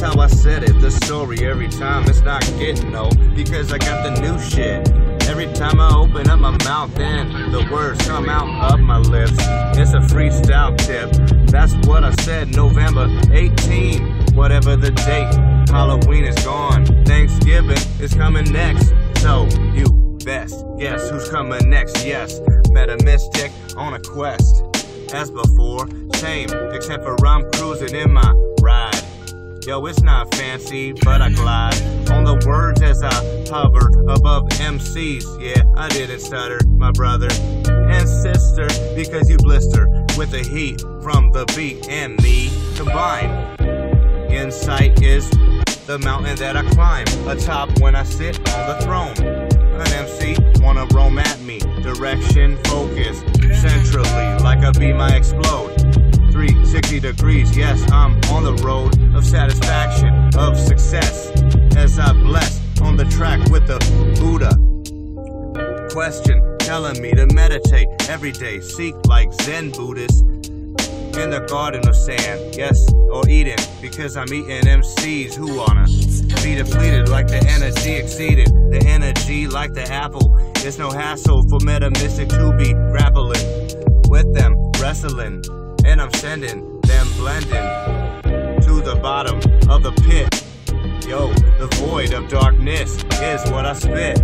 That's how I said it, the story every time. It's not getting old because I got the new shit. Every time I open up my mouth, then the words come out of my lips. It's a freestyle tip. That's what I said, November 18, whatever the date. Halloween is gone, Thanksgiving is coming next. So you best guess who's coming next. Yes, MetaMystik on a quest. As before, same, except for I'm cruising in my ride. Yo, it's not fancy, but I glide on the words as I hover above MCs. Yeah, I didn't stutter, my brother and sister, because you blister with the heat from the beat and me combined. Insight is the mountain that I climb atop when I sit on the throne. An MC wanna roam at me, direction focus centrally like a beam I explode. 360 degrees, yes, I'm on the road of satisfaction, of success, as I bless on the track with the Buddha. Question telling me to meditate every day, seek like Zen Buddhists in the garden of sand, yes, or Eden, because I'm eating MCs who wanna be depleted like the energy exceeded, the energy like the apple. It's no hassle for MetaMystik to be grappling with them, wrestling. And I'm sending them blending to the bottom of the pit. Yo, the void of darkness is what I spit.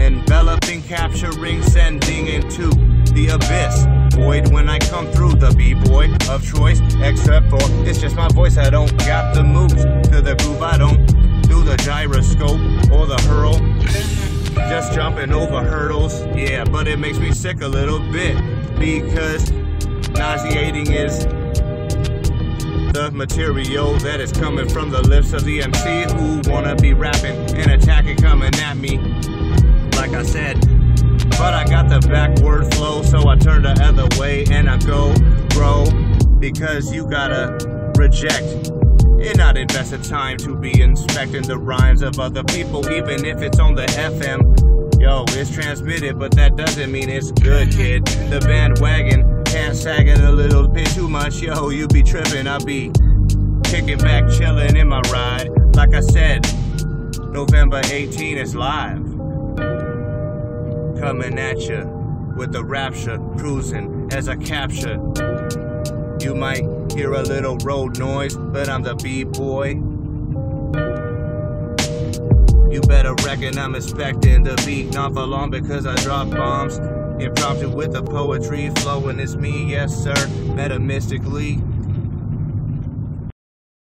Enveloping, capturing, sending into the abyss. Void when I come through, the b-boy of choice. Except for it's just my voice, I don't got the moves to the groove. I don't do the gyroscope or the hurl. Just jumping over hurdles, yeah, but it makes me sick a little bit because nauseating is the material that is coming from the lips of the MC who wanna be rapping and attacking, coming at me, like I said. But I got the backward flow, so I turn the other way and I go, bro, because you gotta reject and not invest the time to be inspecting the rhymes of other people, even if it's on the FM. Yo, it's transmitted, but that doesn't mean it's good, kid. The bandwagon can't sagging a little bit too much, yo, you be tripping. I be kicking back, chilling in my ride. Like I said, November 18 is live. Coming at ya with the rapture, cruising as I capture. You might hear a little road noise, but I'm the b-boy. You better reckon I'm expecting the beat, not for long, because I drop bombs. Impromptu with the poetry flowing, it's me, yes sir, MetaMystikly.